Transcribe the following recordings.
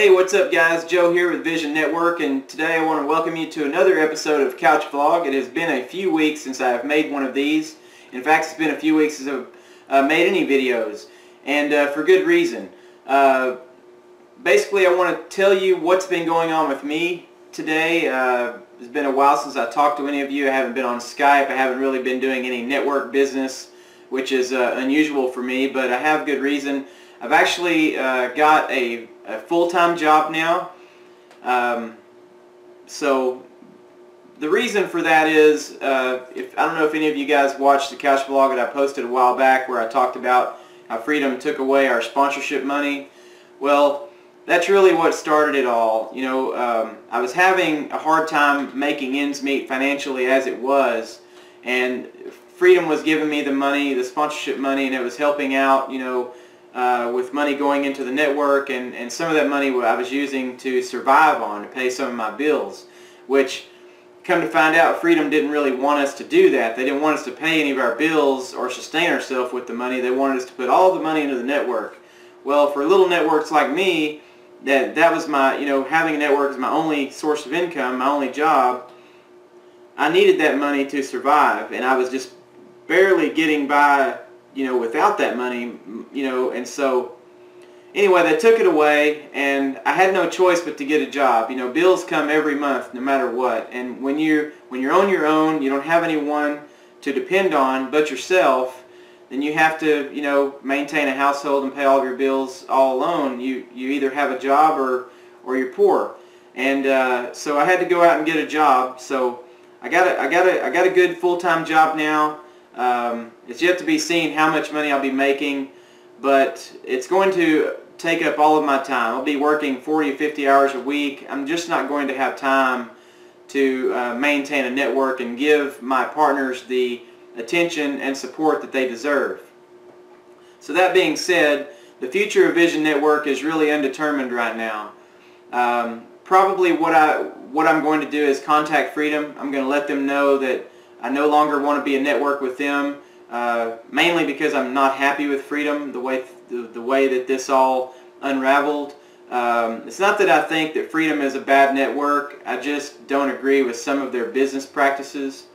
Hey, what's up guys? Joe here with Vision Network, and today I want to welcome you to another episode of Couch Vlog. It has been a few weeks since I have made one of these. In fact, it's been a few weeks since I've made any videos, and for good reason. Basically, I want to tell you what's been going on with me today. It's been a while since I talked to any of you. I haven't been on Skype. I haven't really been doing any network business, which is unusual for me, but I have good reason. I've actually got a full-time job now, so the reason for that is, I don't know if any of you guys watched the Couch Vlog that I posted a while back where I talked about how Freedom took away our sponsorship money. Well, that's really what started it all. You know, I was having a hard time making ends meet financially as it was, and Freedom was giving me the money, the sponsorship money, and it was helping out, you know, with money going into the network, and some of that money I was using to survive on, to pay some of my bills, which, come to find out, Freedom didn't really want us to do that. They didn't want us to pay any of our bills or sustain ourselves with the money. They wanted us to put all the money into the network. Well, for little networks like me, that was my, you know, having a network is my only source of income, my only job. I needed that money to survive, and I was just barely getting by, you know, without that money, you know. And so anyway, they took it away, and I had no choice but to get a job. You know, bills come every month no matter what, and when you're on your own, you don't have anyone to depend on but yourself, then you have to, you know, maintain a household and pay all of your bills all alone. You either have a job or you're poor, and so I had to go out and get a job. So I got a good full-time job now. It's yet to be seen how much money I'll be making, but it's going to take up all of my time. I'll be working 40 or 50 hours a week. I'm just not going to have time to maintain a network and give my partners the attention and support that they deserve. So that being said, the future of Vision Network is really undetermined right now. Probably what I'm going to do is contact Freedom. I'm going to let them know that I no longer want to be a network with them, mainly because I'm not happy with Freedom, the way that this all unraveled. It's not that I think that Freedom is a bad network. I just don't agree with some of their business practices.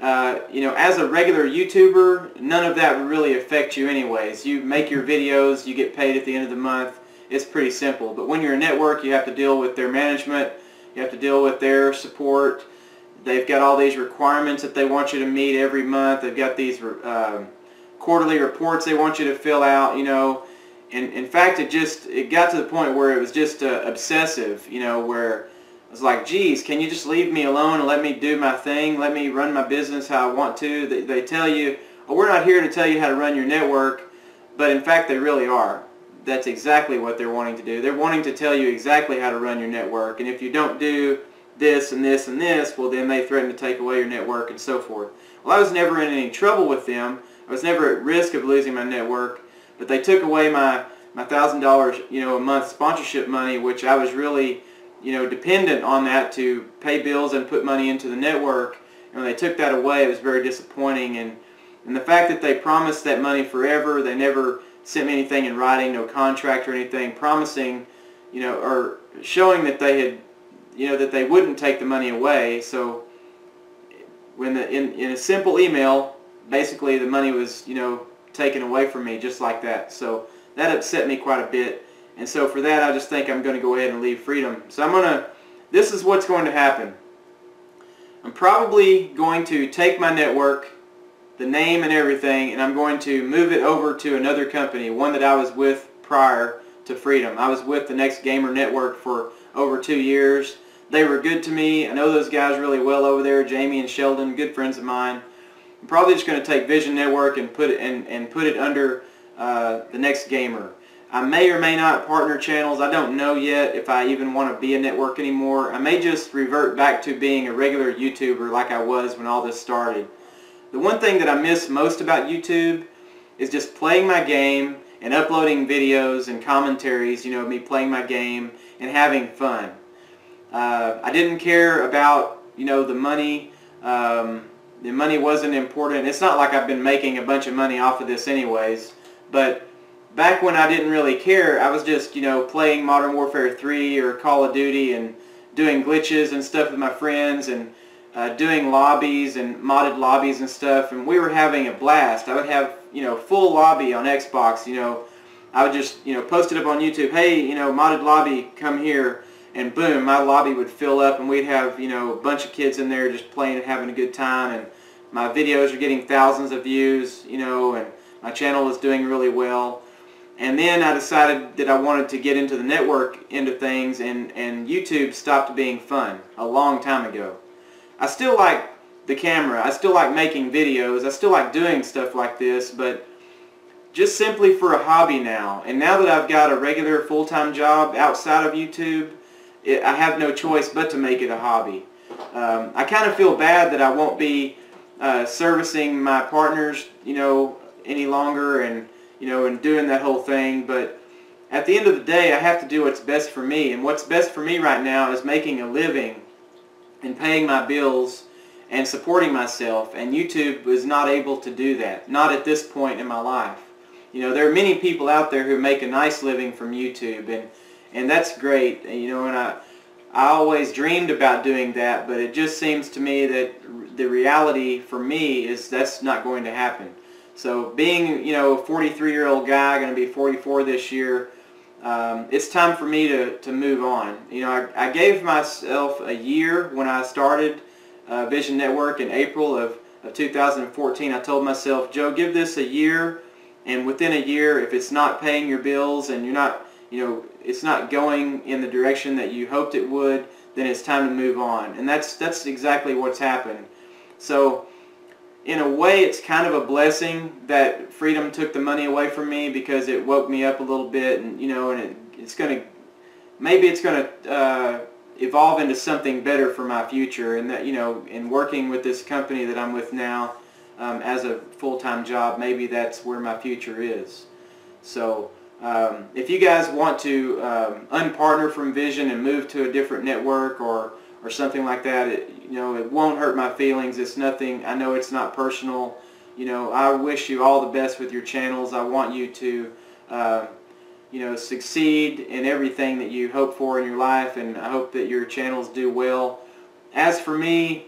You know, as a regular YouTuber, none of that would really affect you anyways. You make your videos, you get paid at the end of the month. It's pretty simple. But when you're a network, you have to deal with their management. You have to deal with their support. They've got all these requirements that they want you to meet every month. They've got these quarterly reports they want you to fill out, you know. And in fact, it got to the point where it was just obsessive, you know, where I was like, geez, can you just leave me alone and let me do my thing? Let me run my business how I want to. They tell you, oh, we're not here to tell you how to run your network, but in fact, they really are. That's exactly what they're wanting to do. They're wanting to tell you exactly how to run your network, and if you don't do this and this and this, well, then they threaten to take away your network and so forth. Well, I was never in any trouble with them. I was never at risk of losing my network, but they took away my $1,000, you know, a month sponsorship money, which I was really, you know, dependent on that to pay bills and put money into the network. And when they took that away, it was very disappointing. And the fact that they promised that money forever, they never sent me anything in writing, no contract or anything, promising, you know, or showing that they had, you know, that they wouldn't take the money away. So when in a simple email, basically the money was, you know, taken away from me just like that. So that upset me quite a bit, and so for that I just think I'm going to go ahead and leave Freedom. So this is what's going to happen. I'm probably going to take my network, the name and everything, and I'm going to move it over to another company, one that I was with prior to Freedom. I was with the Next Gamer Network for over 2 years. They were good to me. I know those guys really well over there, Jamie and Sheldon, good friends of mine. I'm probably just going to take Vision Network and put it under the Next Gamer. I may or may not partner channels. I don't know yet if I even want to be a network anymore. I may just revert back to being a regular YouTuber like I was when all this started. The one thing that I miss most about YouTube is just playing my game and uploading videos and commentaries, you know, me playing my game and having fun. I didn't care about, you know, the money. The money wasn't important. It's not like I've been making a bunch of money off of this anyways, but back when I didn't really care, I was just, you know, playing Modern Warfare 3 or Call of Duty and doing glitches and stuff with my friends and doing lobbies and modded lobbies and stuff, and we were having a blast. I would have, you know, full lobby on Xbox, you know, I would just, you know, post it up on YouTube, hey, you know, modded lobby, come here, and boom, my lobby would fill up and we'd have, you know, a bunch of kids in there just playing and having a good time, and my videos are getting thousands of views, you know, and my channel is doing really well. And then I decided that I wanted to get into the network end of things, and YouTube stopped being fun a long time ago. I still like the camera, I still like making videos, I still like doing stuff like this, but just simply for a hobby now. And now that I've got a regular full-time job outside of YouTube, I have no choice but to make it a hobby. I kind of feel bad that I won't be servicing my partners, you know, any longer, and, you know, and doing that whole thing, but at the end of the day I have to do what's best for me, and what's best for me right now is making a living and paying my bills and supporting myself, and YouTube was not able to do that, not at this point in my life. You know, there are many people out there who make a nice living from YouTube, and that's great, you know, and I always dreamed about doing that, but it just seems to me that the reality for me is that's not going to happen. So being, you know, a 43-year-old guy, going to be 44 this year, it's time for me to move on. You know, I gave myself a year when I started Vision Network in April of 2014. I told myself, Joe, give this a year, and within a year, if it's not paying your bills and you're not, you know, it's not going in the direction that you hoped it would, then it's time to move on. And that's exactly what's happened. So in a way, it's kind of a blessing that Freedom took the money away from me, because it woke me up a little bit, and, you know, and it's going to, maybe it's going to evolve into something better for my future, and that, you know, in working with this company that I'm with now as a full-time job, maybe that's where my future is. So if you guys want to unpartner from Vision and move to a different network or something like that, you know, it won't hurt my feelings. It's nothing, I know it's not personal. You know, I wish you all the best with your channels. I want you to, you know, succeed in everything that you hope for in your life, and I hope that your channels do well. As for me,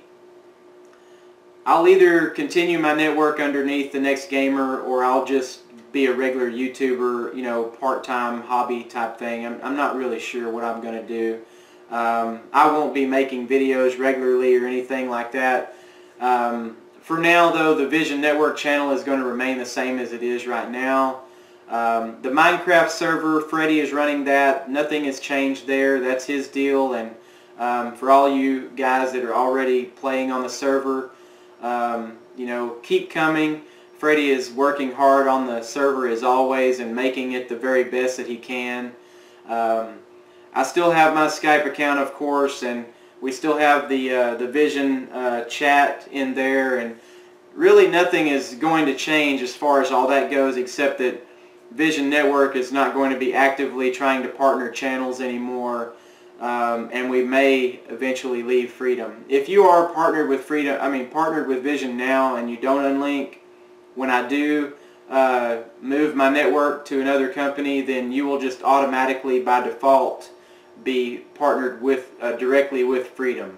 I'll either continue my network underneath the Next Gamer, or I'll just be a regular YouTuber, you know, part-time hobby type thing. I'm not really sure what I'm going to do. I won't be making videos regularly or anything like that. For now, though, the Vision Network channel is going to remain the same as it is right now. The Minecraft server, Freddy is running that. Nothing has changed there. That's his deal. And for all you guys that are already playing on the server, you know, keep coming. Freddy is working hard on the server as always and making it the very best that he can. I still have my Skype account, of course, and we still have the Vision chat in there, and really nothing is going to change as far as all that goes, except that Vision Network is not going to be actively trying to partner channels anymore, and we may eventually leave Freedom. If you are partnered with Freedom, I mean partnered with Vision now, and you don't unlink, when I do move my network to another company, then you will just automatically by default be partnered with directly with Freedom.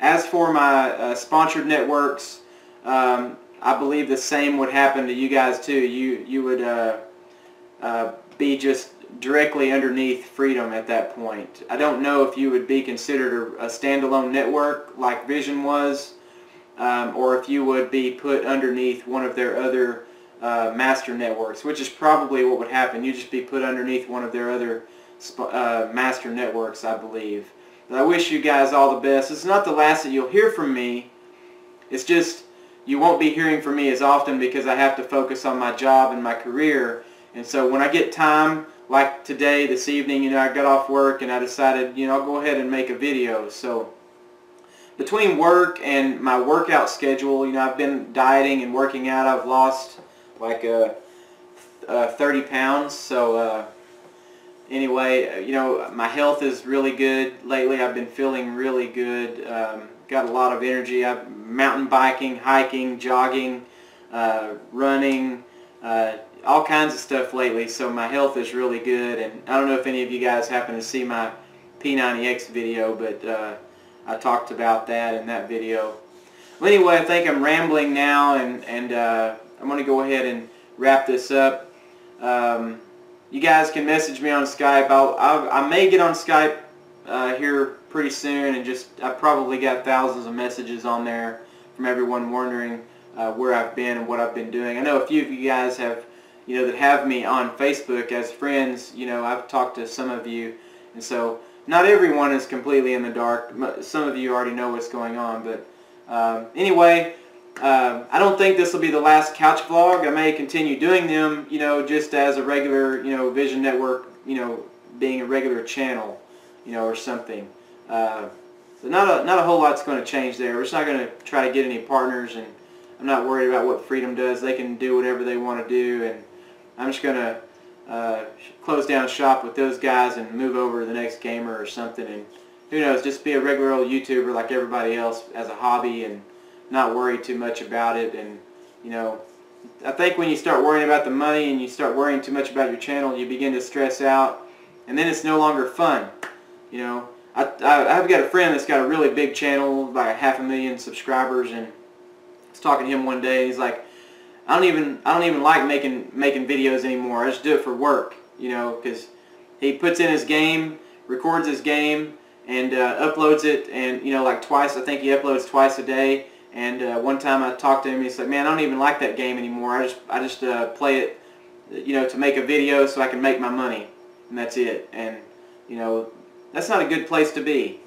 As for my sponsored networks, I believe the same would happen to you guys too. You would be just directly underneath Freedom at that point. I don't know if you would be considered a standalone network like Vision was, or if you would be put underneath one of their other master networks, which is probably what would happen. You'd just be put underneath one of their other master networks, I believe. But I wish you guys all the best. It's not the last that you'll hear from me. It's just you won't be hearing from me as often because I have to focus on my job and my career. And so when I get time, like today, this evening, you know, I got off work and I decided, you know, I'll go ahead and make a video. So between work and my workout schedule, you know, I've been dieting and working out. I've lost like 30 pounds. So anyway, you know, my health is really good lately. I've been feeling really good. Got a lot of energy. I've mountain biking, hiking, jogging, running, all kinds of stuff lately, so my health is really good. And I don't know if any of you guys happen to see my P90X video, but I talked about that in that video. Well, anyway, I think I'm rambling now, and I'm going to go ahead and wrap this up. You guys can message me on Skype. I may get on Skype here pretty soon, and just I probably got thousands of messages on there from everyone wondering where I've been and what I've been doing. I know a few of you guys have, you know, that have me on Facebook as friends. You know, I've talked to some of you, and so not everyone is completely in the dark. Some of you already know what's going on, but anyway. I don't think this will be the last couch vlog. I may continue doing them, you know, just as a regular, you know, Vision Network, you know, being a regular channel, you know, or something. So not a whole lot's going to change there. We're just not going to try to get any partners, and I'm not worried about what Freedom does. They can do whatever they want to do, and I'm just going to close down shop with those guys and move over to the Next Gamer or something, and who knows, just be a regular old YouTuber like everybody else as a hobby, and not worry too much about it. And you know, I think when you start worrying about the money and you start worrying too much about your channel, you begin to stress out, and then it's no longer fun. You know, I've got a friend that's got a really big channel, about 500,000 subscribers, and I was talking to him one day, and he's like, I don't even like making videos anymore. I just do it for work, you know, because he puts in his game, records his game, and uploads it, and you know, like twice. I think he uploads twice a day. And one time I talked to him, he's like, "Man, I don't even like that game anymore. I just play it, you know, to make a video so I can make my money, and that's it." And you know, that's not a good place to be.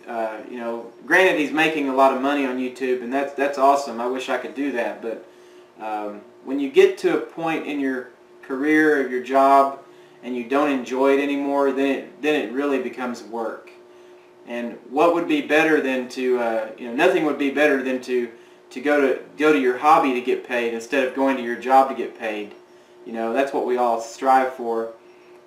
You know, granted, he's making a lot of money on YouTube, and that's awesome. I wish I could do that, but when you get to a point in your career or your job and you don't enjoy it anymore, then it really becomes work. And what would be better than to you know, nothing would be better than to go to your hobby to get paid instead of going to your job to get paid. You know, that's what we all strive for.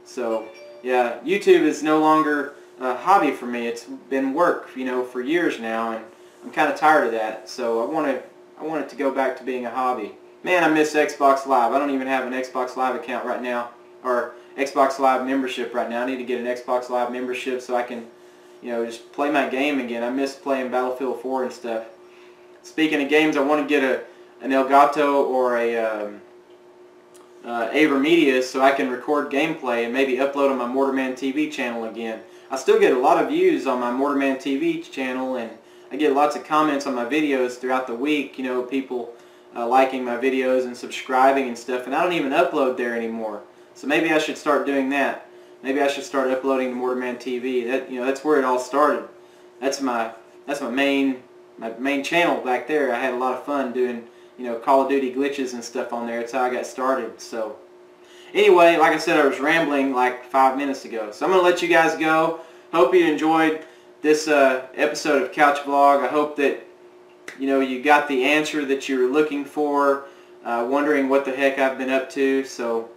So yeah, YouTube is no longer a hobby for me. It's been work, you know, for years now, and I'm kind of tired of that. So I want it to go back to being a hobby. Man, I miss Xbox Live. I don't even have an Xbox Live account right now, or Xbox Live membership right now. I need to get an Xbox Live membership so I can, you know, just play my game again. I miss playing Battlefield 4 and stuff. Speaking of games, I want to get an Elgato or a AverMedia so I can record gameplay and maybe upload on my Mortarman TV channel again. I still get a lot of views on my Mortarman TV channel, and I get lots of comments on my videos throughout the week, you know, people liking my videos and subscribing and stuff, and I don't even upload there anymore. So maybe I should start doing that. Maybe I should start uploading to Mortarman TV. That, you know, that's where it all started. That's my main channel back there. I had a lot of fun doing, you know, Call of Duty glitches and stuff on there. That's how I got started. So anyway, like I said, I was rambling like 5 minutes ago. So I'm gonna let you guys go. Hope you enjoyed this episode of Couch Vlog. I hope that, you know, you got the answer that you were looking for, wondering what the heck I've been up to. So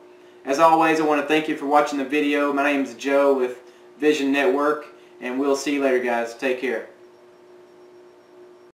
as always, I want to thank you for watching the video. My name is Joe with Vision Network, and we'll see you later, guys. Take care.